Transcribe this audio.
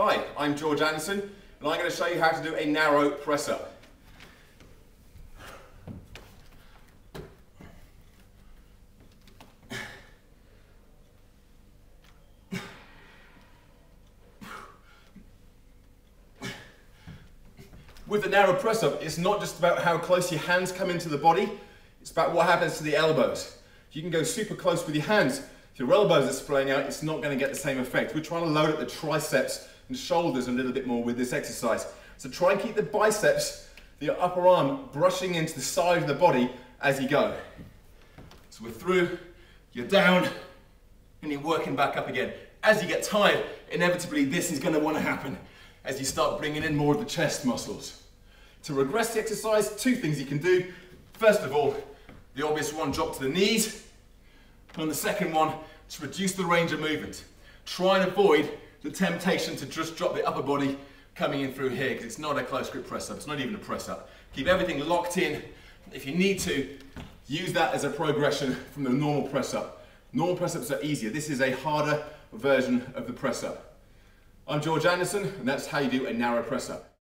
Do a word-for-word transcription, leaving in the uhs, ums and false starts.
Hi, I'm George Anderson, and I'm going to show you how to do a narrow press-up. With the narrow press-up, it's not just about how close your hands come into the body, it's about what happens to the elbows. If you can go super close with your hands, if your elbows are spraying out, it's not going to get the same effect. We're trying to load up the triceps and shoulders a little bit more with this exercise. So try and keep the biceps, the upper arm, brushing into the side of the body as you go. So we're through, you're down, and you're working back up again. As you get tired, inevitably this is going to want to happen as you start bringing in more of the chest muscles. To regress the exercise, two things you can do. First of all, the obvious one, drop to the knees, and the second one, to reduce the range of movement. Try and avoid the temptation to just drop the upper body coming in through here, because it's not a close grip press up, it's not even a press up. Keep everything locked in. If you need to, use that as a progression from the normal press up. Normal press ups are easier. This is a harder version of the press up. I'm George Anderson, and that's how you do a narrow press up.